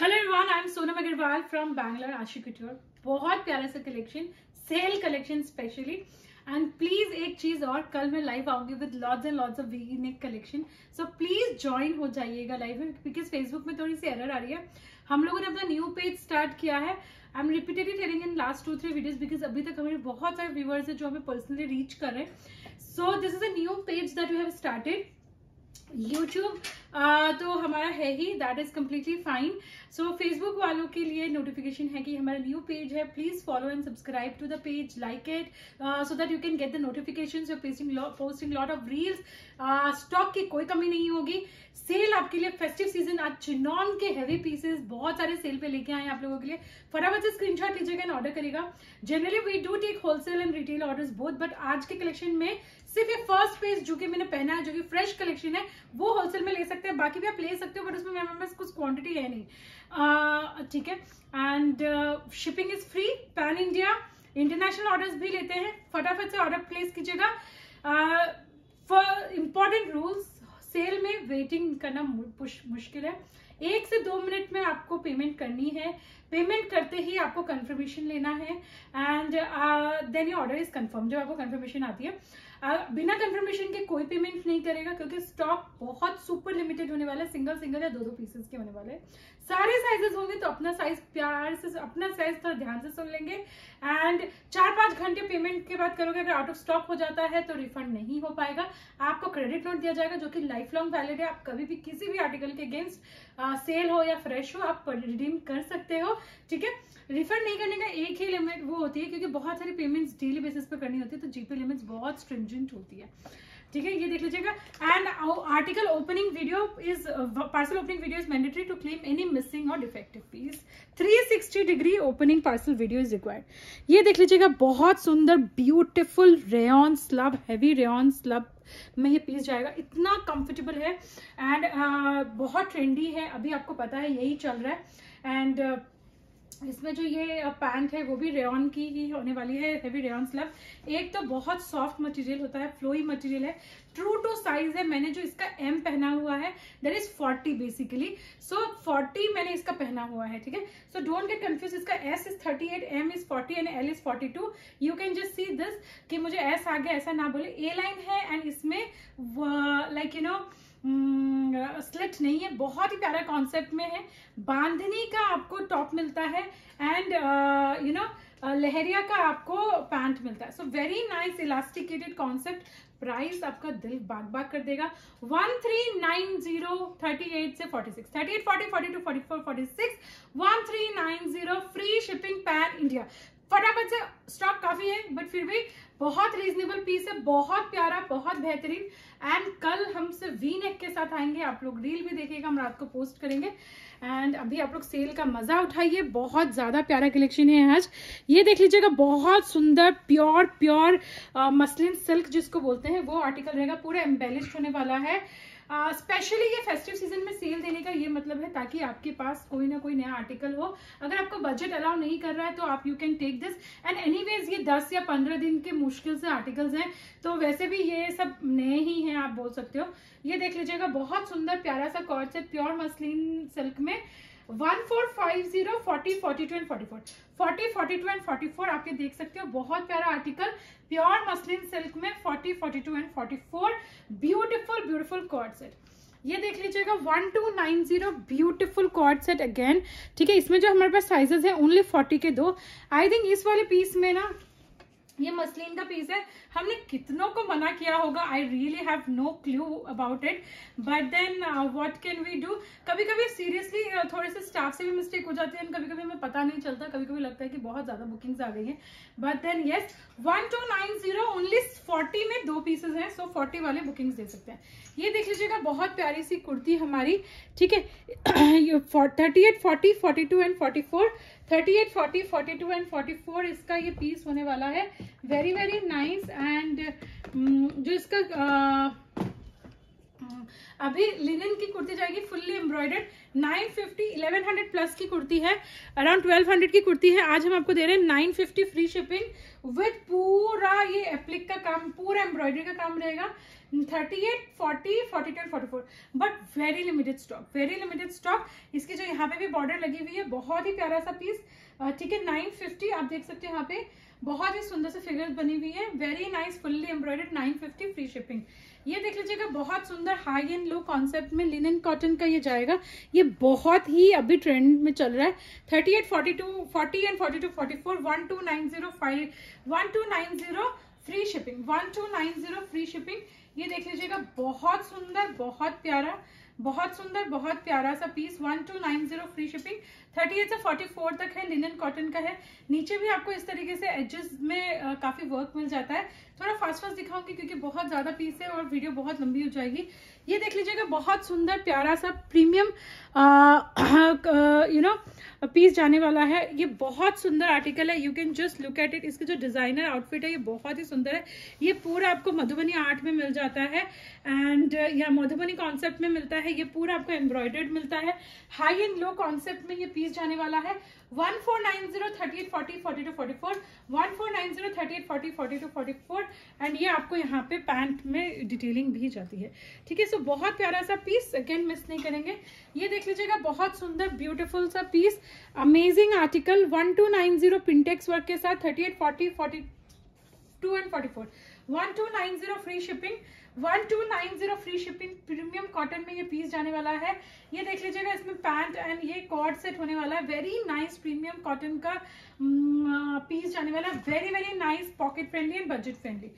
Hello everyone, I am Sonam Agarwal from Bangalore, Aashvi couture. बहुत प्यारा सा collection, sale collection specially. And please एक चीज और, कल मैं लाइव आऊंगी with lots and lots of V neck collection, so please join हो जाइएगा लाइव में, बिकॉज फेसबुक में थोड़ी सी एरर आ रही है। हम लोगों ने अपना न्यू पेज स्टार्ट किया है। I am repeatedly telling in last 2-3 videos, because अभी तक हमारे बहुत सारे व्यूवर्स है जो हमें पर्सनली रीच कर रहे हैं। So this is a new page that we have started. YouTube तो हमारा है ही, that is completely fine. So Facebook वालों के लिए नोटिफिकेशन है कि हमारा न्यू पेज है, please follow and subscribe to the page, like it, so that you can get the notifications. Posting lot of reels, stock की कोई कमी नहीं होगी। सेल आपके लिए फेस्टिव सीजन, आज चिनॉन के हैवी पीसेस बहुत सारे सेल पे लेके आए हैं आप लोगों के लिए। फटाफट से स्क्रीनशॉट लीजिएगा एंड ऑर्डर करिएगा। Generally we do take wholesale and retail orders both, but आज के कलेक्शन में सिर्फ ये फर्स्ट पेज जो कि मैंने पहना है, जो कि फ्रेश कलेक्शन है, वो होलसेल में ले सकते हैं। बाकी भी आप ले सकते हो, बट उसमें मेरे पास कुछ क्वांटिटी है नहीं, ठीक है। And shipping is free, pan India, international orders भी लेते हैं। फटाफट से ऑर्डर प्लेस कीजिएगा। फॉर इम्पोर्टेंट रूल्स, सेल में वेटिंग करना मुश्किल है। 1 से 2 मिनट में आपको पेमेंट करनी है। पेमेंट करते ही आपको कंफर्मेशन लेना है and then your order is confirm. जब आपको कंफर्मेशन आती है, बिना कंफर्मेशन के कोई पेमेंट नहीं करेगा, क्योंकि स्टॉक बहुत सुपर लिमिटेड होने वाला है। सिंगल सिंगल या 2-2 पीसेस के होने वाले हैं। सारे साइजेस होंगे, तो अपना साइज प्यार से, अपना साइज थोड़ा ध्यान से सुन लेंगे। एंड 4-5 घंटे पेमेंट के बाद करोगे, अगर आउट ऑफ स्टॉक हो जाता है तो रिफंड नहीं हो पाएगा। आपको क्रेडिट नोट दिया जाएगा जो कि लाइफ लॉन्ग वैलिड है। आप कभी भी किसी भी आर्टिकल के अगेंस्ट, सेल हो या फ्रेश हो, आप रिडीम कर सकते हो, ठीक है। रिफंड नहीं करने का एक ही लिमिट वो होती है, क्योंकि बहुत सारी पेमेंट्स डेली बेसिस पर करनी होती है, तो जीपे लिमिट्स बहुत स्ट्रिंजेंट होती है, ठीक है, ये देख लीजिएगा। And article opening video is, parcel opening video is mandatory to claim any missing और defective piece. 360 degree opening parcel video is required. ये देख लीजिएगा, बहुत सुंदर beautiful rayon slub, heavy rayon slub में ये पीस जाएगा। इतना कंफर्टेबल है एंड बहुत ट्रेंडी है, अभी आपको पता है यही चल रहा है। एंड इसमें जो ये पैंट है वो भी रेयॉन की ही होने वाली है, हैवी रेयॉन स्लब। एक तो बहुत सॉफ्ट मटेरियल होता है, फ्लोई मटेरियल है, ट्रू टू साइज है। मैंने जो इसका एम पहना हुआ है, दैट इज 40 बेसिकली, सो 40 मैंने इसका पहना हुआ है, ठीक है। सो डोंट गेट कंफ्यूज, इसका S is 38, M is 40 and L is 42। You can just see this कि मुझे एस आ गया ऐसा ना बोले। ए लाइन है एंड इसमें लाइक यू नो स्लिट नहीं है। बहुत ही प्यारा कॉन्सेप्ट में है। बांधनी का आपको टॉप मिलता है एंड यू नो लहरिया का आपको पैंट मिलता है। So very nice elasticated concept. Price आपका दिल बाग बाग कर देगा। 1390 38 से 46, 38 40 42 44 46 1390, फ्री शिपिंग पैन इंडिया। फटाफट से, स्टॉक काफी है बट फिर भी बहुत रीजनेबल पीस है, बहुत प्यारा, बहुत बेहतरीन। एंड कल हमसे वी नेक के साथ आएंगे, आप लोग रील भी देखिएगा, हम रात को पोस्ट करेंगे। एंड अभी आप लोग सेल का मजा उठाइए, बहुत ज्यादा प्यारा कलेक्शन है आज। ये देख लीजिएगा, बहुत सुंदर प्योर मसलिन सिल्क जिसको बोलते हैं, वो आर्टिकल रहेगा। पूरा एम्बेलिश होने वाला है। स्पेशली ये फेस्टिव सीजन में सेल देने का ये मतलब है, ताकि आपके पास कोई ना कोई नया आर्टिकल हो। अगर आपको बजट अलाउ नहीं कर रहा है तो आप you can take this. And anyways ये 10 या 15 दिन के मुश्किल से आर्टिकल्स हैं, तो वैसे भी ये सब नए ही हैं, आप बोल सकते हो। ये देख लीजिएगा, बहुत सुंदर प्यारा सा कॉन्सेप्ट, प्योर मसलिन सिल्क में। 1450 40 42 एंड 44, 40 42 एंड 44 आप ये देख सकते हो। बहुत प्यारा आर्टिकल, प्योर मसलिन सिल्क में 40 42 एंड 44, ब्यूटीफुल कॉर्ड सेट। ये देख लीजिएगा 1290, ब्यूटीफुल कॉर्ड सेट अगेन, ठीक है। इसमें जो हमारे पास साइजेस है ओनली 40 के 2। आई थिंक इस वाले पीस में ना, ये मसलिन का पीस है, हमने कितनों को मना किया होगा, I really have no clue about it, but then what can we do. कभी कभी सीरियसली थोड़े से स्टाफ से भी मिस्टेक हो जाती है, कभी कभी हमें पता नहीं चलता, कभी कभी लगता है कि बहुत ज्यादा बुकिंग्स आ गई है, बट देन येस 1290 ओनली 40 में 2 पीसेज हैं, सो 40 वाले बुकिंग्स दे सकते हैं। ये देख लीजिएगा, बहुत प्यारी सी कुर्ती हमारी, ठीक है। 38 40 42 एंड 44, 38 40 42 एंड 44 इसका ये पीस होने वाला है। Very nice. एंड जो इसका अभी लिनन की कुर्ती जाएगी फुल्ली एम्ब्रॉयडर्ड 950 1100 प्लस की कुर्ती है, अराउंड 1200 की कुर्ती है। आज हम आपको दे रहे हैं 950 फ्री शिपिंग विद पूरा ये एप्लिक का काम, पूरा एम्ब्रॉयडरी का काम रहेगा। 38 40 42 44 बट वेरी लिमिटेड स्टॉक। इसकी जो यहाँ पे भी बॉर्डर लगी हुई है बहुत ही प्यारा सा पीस, ठीक है। 950 आप देख सकते हैं, यहाँ पे बहुत ही सुंदर से फिगर्स बनी हुई है, very nice, fully embroidered 950 free shipping. ये देख लीजिएगा, बहुत सुंदर हाई एंड लो कॉन्सेप्ट में लिनन कॉटन का ये जाएगा। ये बहुत ही अभी ट्रेंड में चल रहा है। 38 42 40 and 42 44 1290 free shipping, 1290 free shipping. ये देख लीजिएगा, बहुत सुंदर, बहुत प्यारा सा पीस, 1290 फ्री शिपिंग। 38 से 44 तक है, लिनन कॉटन का है। नीचे भी आपको इस तरीके से एजेस में काफी वर्क मिल जाता है। थोड़ा फास्ट दिखाऊंगी क्योंकि बहुत ज्यादा पीस है और वीडियो बहुत लंबी हो जाएगी। ये देख लीजिएगा, बहुत सुंदर प्यारा सा प्रीमियम पीस जाने वाला है। ये बहुत सुंदर आर्टिकल है, you can just look at it. इसके जो डिजाइनर आउटफिट है ये बहुत ही सुंदर है। ये पूरा आपको मधुबनी आर्ट में मिल जाता है एंड या मधुबनी कॉन्सेप्ट में मिलता है। ये पूरा आपको एम्ब्रॉयडर्ड मिलता है, हाई एंड लो कॉन्सेप्ट में ये पीस जाने वाला है। 1490 38 40 42 44 एंड ये आपको यहाँ पे पैंट में डिटेलिंग भी जाती है, ठीक है। सो बहुत प्यारा सा पीस, अगेन मिस नहीं करेंगे। ये देख लीजिएगा, बहुत सुंदर ब्यूटीफुल सा piece, amazing article. 1290 pintucks work के साथ 38 40 42 and 44 1290 free shipping, 1290 free shipping. Premium cotton में ये पीस जाने वाला है। ये देख लीजिएगा, इसमें पैंट एंड ये कॉर्ड सेट होने वाला है। वेरी नाइस प्रीमियम कॉटन का पीस जाने वाला है, very very nice, pocket friendly and budget friendly.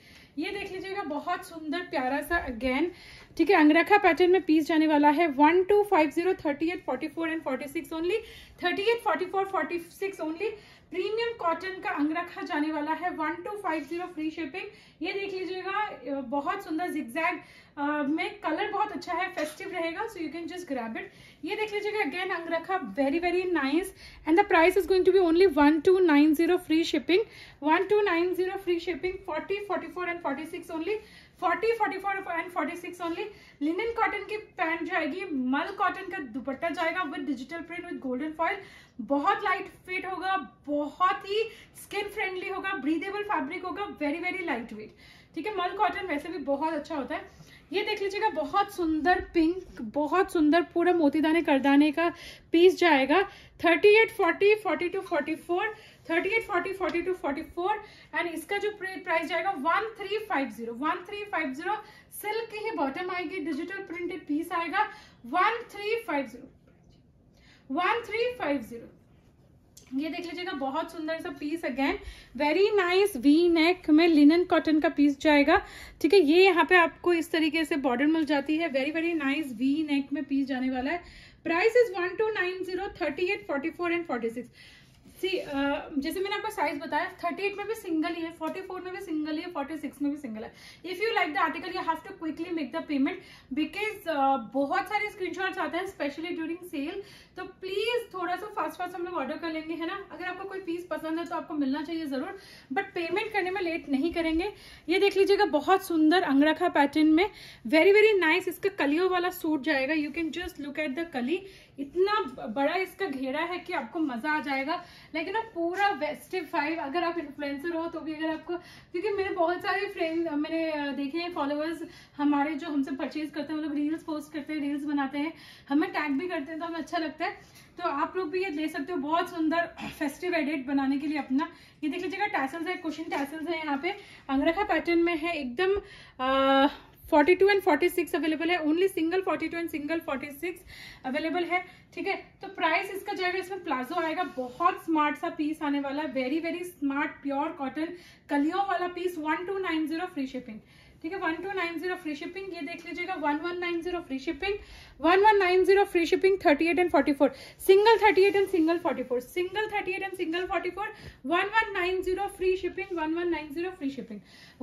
ये देख लीजिएगा, बहुत सुंदर प्यारा सा अगेन, ठीक है, अंगरखा पैटर्न में पीस जाने वाला है। 1250 38 44 and 46 only, 38 44 46 only. Premium cotton का अंगरखा जाने वाला है, 1250 फ्री शिपिंग। ये देख लीजिएगा, बहुत सुंदर zigzag में, कलर बहुत अच्छा है, फेस्टिव रहेगा, so you can just grab it. ये देख लीजिएगा, again angrakha, very very nice and the price is going to be only 1290 free shipping, 1290 free shipping. 40 44 and 46 only, 40 44 and 46 only. Linen cotton की pant जाएगी, मल कॉटन का दुपट्टा जाएगा with digital print with golden foil. बहुत light fit होगा, बहुत ही skin friendly होगा, ब्रीदेबल फैब्रिक होगा, वेरी वेरी लाइट वेट, ठीक है। मल कॉटन वैसे भी बहुत अच्छा होता है। ये देख लीजिएगा, बहुत सुंदर पिंक, बहुत सुंदर पूरा मोतीदाने करदाने का पीस जाएगा। 38 40 42 44 एंड इसका जो प्राइस जाएगा 1350। सिल्क की ही बॉटम आएगी, डिजिटल प्रिंटेड पीस आएगा। 1350। ये देख लीजिएगा, बहुत सुंदर सा piece, again very nice, V neck में लिनन कॉटन का पीस जाएगा, ठीक है। ये यहाँ पे आपको इस तरीके से बॉर्डर मिल जाती है, very very nice V neck में पीस जाने वाला है। Price is 1290 38 44 and 46। जैसे मैंने आपको साइज बताया, 38 में भी सिंगल ही है, 44 में भी सिंगल ही है, 46 में भी सिंगल है। If you like the article you have to quickly make the payment because बहुत सारे स्क्रीनशॉट्स आते हैं स्पेशली ड्यूरिंग सेल, तो प्लीज थोड़ा सा फास्ट हम लोग ऑर्डर कर लेंगे, है ना। अगर आपको कोई पीस पसंद है तो आपको मिलना चाहिए जरूर, बट पेमेंट करने में लेट नहीं करेंगे। ये देख लीजिएगा, बहुत सुंदर अंगरखा पैटर्न में, वेरी वेरी नाइस। इसका कलियों वाला सूट जाएगा, you can just look at the कली, इतना बड़ा इसका घेरा है कि आपको मजा आ जाएगा। लेकिन आप पूरा वेस्टिव फाइव, अगर आप इन्फ्लुएंसर हो तो भी, अगर आपको, क्योंकि मेरे बहुत सारे फ्रेंड मैंने देखे हैं फॉलोअर्स हमारे जो हमसे परचेज करते हैं, वो लोग रील्स पोस्ट करते हैं, रील्स बनाते हैं, हमें टैग भी करते हैं, तो हमें अच्छा लगता है। तो आप लोग भी ये ले सकते हो, बहुत सुंदर फेस्टिव एडिट बनाने के लिए अपना। ये देख लीजिएगा, टैसल्स है, कुशन टैसल्स है, यहाँ पे अंगरखा पैटर्न में है एकदम। 42 एंड 46 अवेलेबल है only, single 42 and single 46 available है, ठीक है। तो प्राइस इसका जाएगा, इसमें प्लाजो आएगा, बहुत स्मार्ट सा पीस आने वाला है, very very smart pure cotton कलियों वाला पीस। 1290 फ्री शिपिंग, ठीक है, 1290 फ्री शिपिंग। ये देख लीजिएगा, 1190 free shipping, 1190 free shipping. 38 and 44 single, 38 and single 44 single, 38 and single 44 1190 free shipping, 1190 free shipping.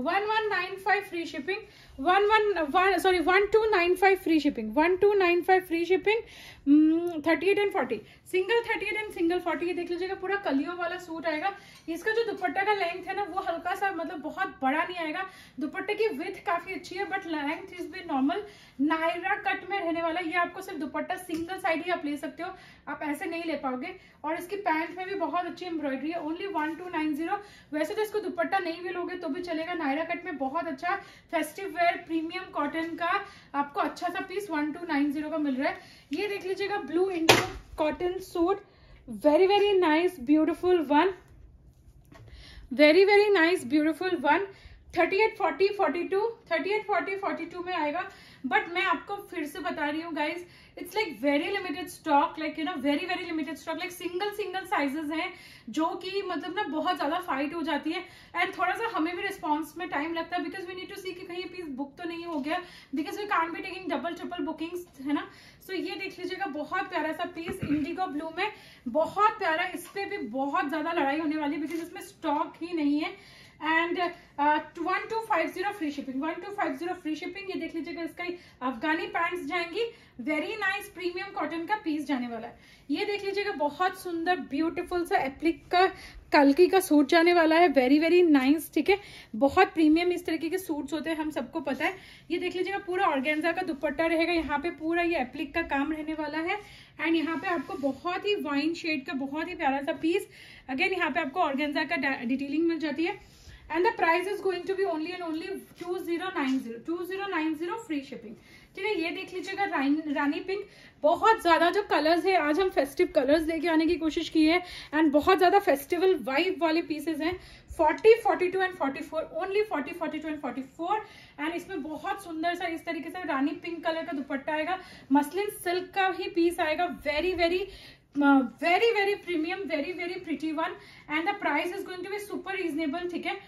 1195 free shipping, 1295 free shipping, 1295 free shipping. 38 and 40, single 38 and single 40 ये देख लीजिएगा, पूरा कलियों वाला सूट आएगा। इसका जो दुपट्टा का लेंथ है ना वो हल्का सा मतलब बहुत बड़ा नहीं आएगा, दुपट्टे की विथ काफी अच्छी है बट लेंथ इज भी नॉर्मल नायरा कट में रहने वाला। ये आपको सिर्फ दुपट्टा सिंगल साइड ही आप ले सकते हो, आप ऐसे नहीं ले पाओगे। और इसकी पैंट में भी बहुत अच्छी एम्ब्रॉयडरी है, ओनली 1290। वैसे तो इसको दुपट्टा नहीं भी लोगे तो भी चलेगा, नायरा कट में बहुत अच्छा फेस्टिव वेयर प्रीमियम कॉटन का आपको अच्छा सा पीस 1290 का मिल रहा है। ये देख लीजिएगा blue indigo cotton suit, very very nice beautiful one, very very nice beautiful one. 38, 40, 42 में आएगा। बट मैं आपको फिर से बता रही हूँ guys, it's like very limited stock, like you know very very limited stock, like single sizes हैं जो कि मतलब ना बहुत ज़्यादा फाइट हो जाती है एंड थोड़ा सा हमें भी रिस्पॉन्स में टाइम लगता है because we need to see कि कहीं पीस बुक तो नहीं हो गया, because we can't be taking double triple bookings, है ना। सो ये देख लीजिएगा बहुत प्यारा सा पीस इंडिगो ब्लू में, बहुत प्यारा। इस पर भी बहुत ज़्यादा लड़ाई होने वाली है बिकॉज इसमें स्टॉक ही नहीं है। And 1250 free shipping, 1250 free shipping. ये देख लीजिएगा इसका अफगानी पैंट्स जाएंगी, वेरी नाइस प्रीमियम कॉटन का पीस जाने वाला है। ये देख लीजिएगा बहुत सुंदर ब्यूटीफुल सा एप्लिक का कलकी का सूट जाने वाला है, वेरी वेरी नाइस, ठीक है। बहुत प्रीमियम इस तरीके के सूट्स होते हैं, हम सबको पता है। ये देख लीजिएगा पूरा ऑर्गेन्जा का दुपट्टा रहेगा, यहाँ पे पूरा ये एप्लिक का काम रहने वाला है। एंड यहाँ पे आपको बहुत ही वाइन शेड का बहुत ही प्यारा सा पीस, अगेन यहाँ पे आपको ऑर्गेन्जा का डिटेलिंग मिल जाती है। And the price is going to be only and only 2090, 2090 free shipping, ठीक है। ये देख लीजिएगा रानी पिंक, बहुत ज़्यादा जो कलर्स है, आज हम फेस्टिव कलर्स लेके आने की कोशिश की है एंड बहुत ज़्यादा फेस्टिवल वाइब वाले पीसेज हैं। 40, 42 एंड 44, ओनली 40, 42 एंड 44। एंड इसमें बहुत सुंदर सा इस तरीके से रानी पिंक कलर का दुपट्टा आएगा, मसलिन सिल्क का ही पीस आएगा, very very premium, very very pretty one. And the price is going to be super reasonable, ठीक है,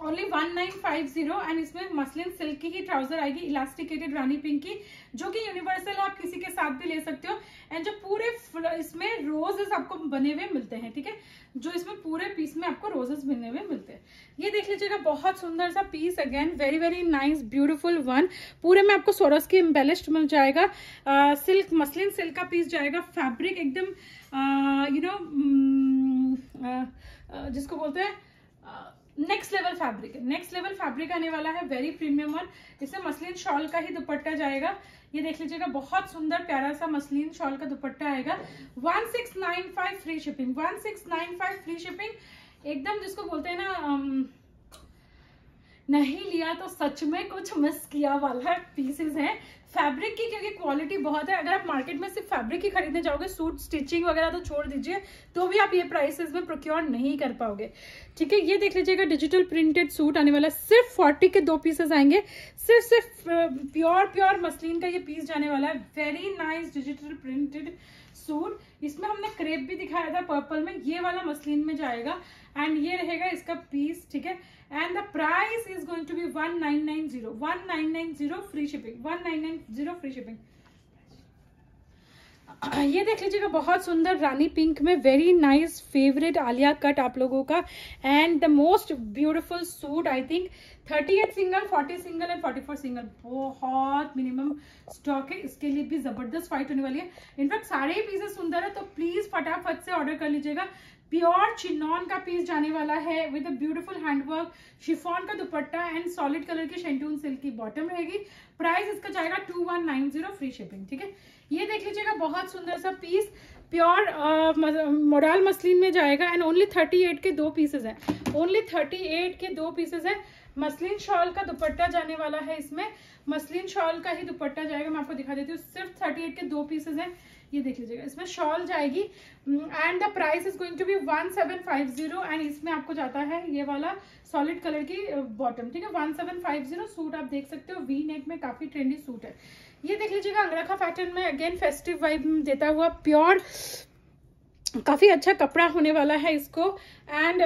ओनली 1950। एंड इसमें मसलिन सिल्क की ही ट्राउजर आएगी, इलास्टिकेटेड रानी पिंक की, जो कि यूनिवर्सल आप किसी के साथ भी ले सकते हो। एंड जो पूरे इसमें रोजेस आपको बने हुए मिलते हैं, ठीक है, जो इसमें पूरे पीस में आपको रोजेस बने हुए मिलते हैं। ये देख लीजिएगा बहुत सुंदर सा piece, again very very nice beautiful one. पूरे में आपको सोरस की एम्बेलिश्ड मिल जाएगा, सिल्क मसलिन सिल्क का पीस जाएगा, फैब्रिक एकदम यू नो जिसको बोलते हैं next level fabric, next level fabric आने वाला है, वेरी प्रीमियम। और इससे मसलिन शॉल का ही दुपट्टा जाएगा। ये देख लीजिएगा बहुत सुंदर प्यारा सा मसलिन शॉल का दुपट्टा आएगा। 1695 फ्री शिपिंग, 1695 फ्री शिपिंग, एकदम जिसको बोलते हैं ना नहीं लिया तो सच में कुछ मिस किया वाला पीसेस हैं। फैब्रिक की क्योंकि क्वालिटी बहुत है, अगर आप मार्केट में सिर्फ फैब्रिक ही खरीदने जाओगे, सूट स्टिचिंग वगैरह तो छोड़ दीजिए, तो भी आप ये प्राइसेस में प्रोक्योर नहीं कर पाओगे, ठीक है। ये देख लीजिएगा डिजिटल प्रिंटेड सूट आने वाला, सिर्फ 40 के दो पीसेस आएंगे, सिर्फ प्योर मसलिन का ये पीस जाने वाला है, very nice digital printed suit. इसमें हमने क्रेप भी दिखाया था पर्पल में, ये वाला मसलिन में जाएगा एंड ये रहेगा इसका पीस, ठीक है। And the price is going to be 1990, 1990 free shipping, 1990 free shipping. ये देख लीजिएगा बहुत सुंदर रानी पिंक में, very nice favourite Alia cut आप लोगों का and the most beautiful suit I think. 38 single, 40 single and 44 single. बहुत मिनिमम स्टॉक है, इसके लिए भी जबरदस्त फाइट होने वाली है। इनफैक्ट सारे ही पीसेस सुंदर है, तो प्लीज फटाफट से ऑर्डर कर लीजिएगा। प्योर चिनॉन का पीस जाने वाला है with a beautiful handwork, chiffon का दुपट्टा एंड सॉलिड कलर की शेंटून सिल्क की बॉटम रहेगी। प्राइस इसका जाएगा 2190 फ्री शिपिंग, ठीक है। ये देख लीजिएगा बहुत सुंदर सा पीस प्योर मोडाल मसलिन में जाएगा एंड ओनली 38 के दो पीसेज हैं, ओनली 38 के दो पीसेज हैं। मसलिन शॉल का दुपट्टा जाने वाला है, इसमें मसलिन शॉल का ही दुपट्टा जाएगा, मैं आपको दिखा देती हूँ। सिर्फ 38 के दो पीसेज हैं, ये देख लीजिएगा इसमें शॉल जाएगी and the price is going to be 1750 and इसमें आपको जाता है ये वाला सॉलिड कलर की बॉटम, ठीक है। 1750 सूट आप देख सकते हो, वी नेक में काफी ट्रेंडी सूट है। ये देख लीजिएगा अंगरखा पैटर्न में, अगेन फेस्टिव वाइब देता हुआ प्योर काफी अच्छा कपड़ा होने वाला है इसको एंड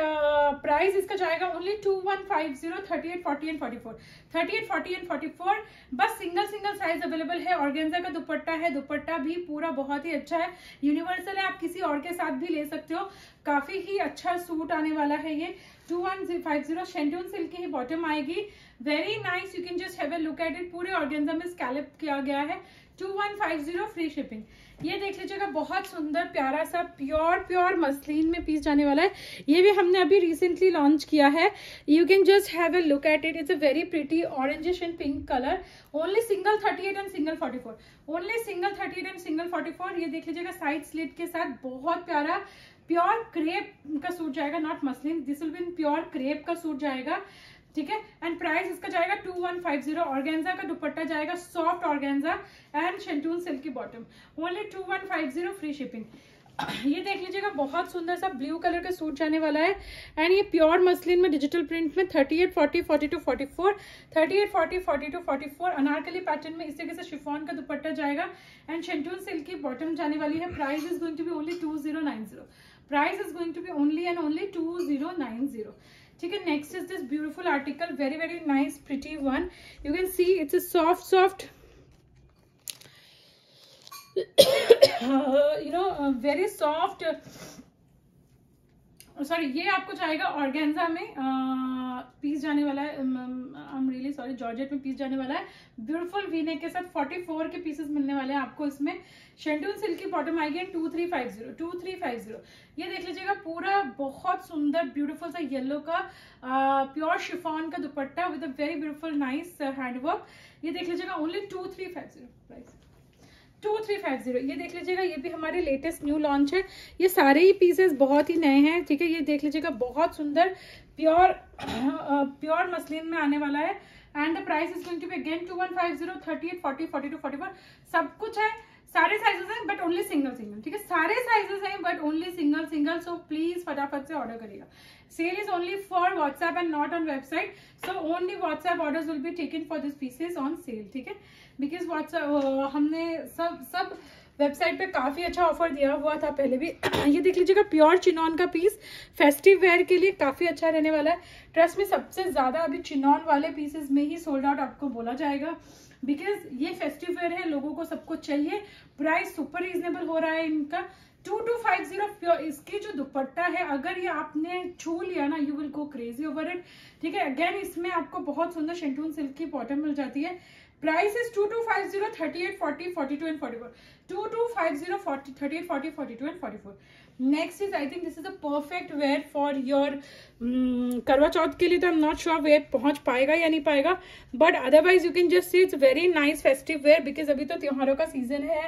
प्राइस इसका जाएगा ओनली 2150। 38, 40 and 44, 38, 40 and 44। बस सिंगल साइज अवेलेबल है। ऑर्गेन्जा का दुपट्टा है, दुपट्टा भी पूरा बहुत ही अच्छा है, यूनिवर्सल है, आप किसी और के साथ भी ले सकते हो, काफी ही अच्छा सूट आने वाला है ये। 2150 शेंटून सिल्क की ही बॉटम आएगी, very nice, you can just have a look at it. पूरे ऑर्गेन्जा में स्कैल्प किया गया है, 2150 फ्री शिपिंग। ये देख लीजिएगा बहुत सुंदर प्यारा सा प्योर मसलिन में पीस जाने वाला है। ये भी हमने अभी रिसेंटली लॉन्च किया है। You can just have a look at it. It's a very pretty orangish and pink colour. Only single 38 and single 44। Only single 38 and single 44। ये देख लीजिएगा साइड स्लिट के साथ बहुत प्यारा प्योर क्रेप का सूट जाएगा, not muslin, this will be in pure crepe का सूट जाएगा, ठीक है। एंड प्राइस इसका जाएगा 2150। ऑर्गेन्जा का दुपट्टा जाएगा, सॉफ्ट ऑर्गेन्जा एंड शेंटून सिल्क की बॉटम। Only 2150 free shipping. ये देख लीजिएगा बहुत सुंदर सा ब्लू कलर का सूट जाने वाला है। एंड ये प्योर मसलिन में डिजिटल प्रिंट में 38, 40, 42, 44 अनारकली पैटर्न में इस तरीके से शिफॉन का दुपट्टा जाएगा एंड शेंटून सिल्क की बॉटम जाने वाली है। Price is going to be only 2090। Price is going to be only and only 2090, ठीक है। Next is this beautiful article, very very nice pretty one. You can see it's a soft you know very soft. Sorry, ये आपको जाएगा organza में piece जाने वाला है। I am really sorry, georgette में पीस जाने वाला है। ब्यूटीफुल वी नेक के साथ 44 के पीसेस मिलने वाले हैं आपको। इसमें शेंटून सिल्क की बॉटम आएगी 2350। ये देख लीजिएगा पूरा बहुत सुंदर ब्यूटीफुल सा येलो का प्योर शिफॉन का दुपट्टा with a very beautiful nice handwork. ये देख लीजिएगा ओनली 2350 प्राइस। 2350। ये देख लीजिएगा, ये भी हमारे लेटेस्ट न्यू लॉन्च है। ये सारे ही पीसेस बहुत ही नए हैं, ठीक है। ये देख लीजिएगा बहुत सुंदर प्योर मसलिन में आने वाला है। And the price is going to be again 2150, 38, 40, 42, 44। सब कुछ है, सारे साइजेस हैं बट ओनली सिंगल, ठीक है। सारे साइजेस हैं but only single. So please फटाफट से ऑर्डर करिएगा। Sale is only for WhatsApp and not on website. So only WhatsApp orders will be taken for this pieces on sale, ठीक है। Because WhatsApp हमने सब वेबसाइट पे काफी अच्छा ऑफर दिया हुआ था पहले भी। ये देख लीजिएगा प्योर चिनॉन का पीस, फेस्टिव वेयर के लिए काफी अच्छा रहने वाला है। ट्रस्ट में सबसे ज्यादा अभी चिनॉन वाले पीसेस में ही सोल्ड आउट आपको बोला जाएगा, बिकॉज ये फेस्टिव वेयर है, लोगों को सबको चाहिए। प्राइस सुपर रीजनेबल हो रहा है इनका 2250 प्योर। इसकी जो दुपट्टा है अगर ये आपने छू लिया ना, you will go crazy over it, ठीक है। अगेन इसमें आपको बहुत सुंदर शेंटून सिल्क की बॉटम मिल जाती है। Price is 2250, 38, 40, 42 and 44। 2250, 38, 40, 42 and 44। Next is, I think this is a perfect wear for your करवा चौथ के लिए। तो I am not sure where पहुंच पाएगा या नहीं पाएगा, but otherwise you can just see it's very nice festive wear, because अभी तो त्योहारों का सीजन है,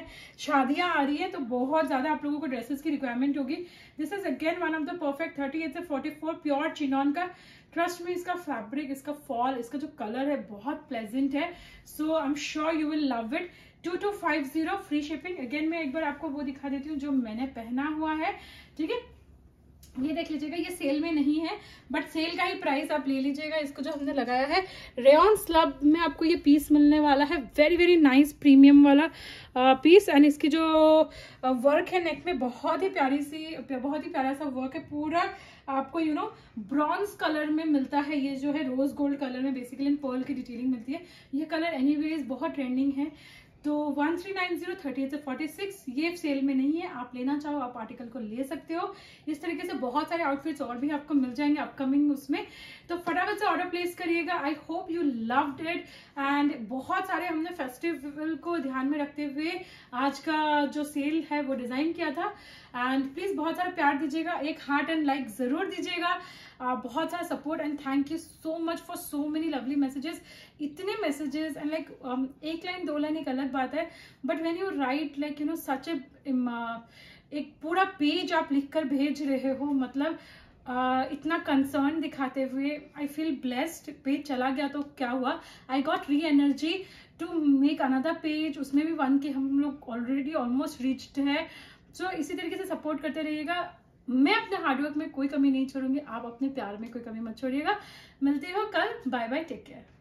शादियां आ रही है, तो बहुत ज्यादा आप लोगों को ड्रेसेस की रिक्वायरमेंट होगी। This is again one of the perfect 38 से 44 प्योर चिनॉन का। ट्रस्ट में इसका फैब्रिक, इसका फॉल, इसका जो कलर है बहुत प्लेजेंट है। So I am sure you will love it. 2250 free shipping. Again मैं एक बार आपको वो दिखा देती हूँ जो मैंने पहना हुआ है, ठीक है। ये देख लीजिएगा, ये सेल में नहीं है बट सेल का ही प्राइस आप ले लीजिएगा। इसको जो हमने लगाया है रेयॉन स्लब में आपको ये पीस मिलने वाला है, वेरी वेरी नाइस प्रीमियम वाला पीस। एंड इसकी जो वर्क है नेक में बहुत ही प्यारा सा वर्क है। पूरा आपको यू नो ब्रॉन्ज कलर में मिलता है, ये जो है रोज गोल्ड कलर में बेसिकली इन पर्ल की डिटेलिंग मिलती है। ये कलर एनीवेज बहुत ट्रेंडिंग है। तो 1390, 38 से 46 ये सेल में नहीं है। आप लेना चाहो आप आर्टिकल को ले सकते हो। इस तरीके से बहुत सारे आउटफिट्स और भी आपको मिल जाएंगे अपकमिंग उसमें। तो फटाफट से ऑर्डर प्लेस करिएगा। I hope you loved it. And बहुत सारे हमने फेस्टिवल को ध्यान में रखते हुए आज का जो सेल है वो डिजाइन किया था। एंड प्लीज बहुत सारा प्यार दीजिएगा, एक हार्ट एंड लाइक जरूर दीजिएगा, बहुत सारा support. And thank you so much for so many lovely messages. इतने मैसेजेस एंड लाइक एक लाइन दो लाइन एक अलग बात है, but when you write like you know such एक पूरा पेज आप लिखकर भेज रहे हो, मतलब इतना कंसर्न दिखाते हुए, आई फील ब्लेस्ड। पेज चला गया तो क्या हुआ, I got re energy to make another page. उसमें भी 1K हम लोग ऑलरेडी ऑलमोस्ट रीच्ड है। सो इसी तरीके से सपोर्ट करते रहिएगा। मैं अपने हार्डवर्क में कोई कमी नहीं छोड़ूंगी, आप अपने प्यार में कोई कमी मत छोड़िएगा। मिलते हो कल, बाय बाय, टेक केयर।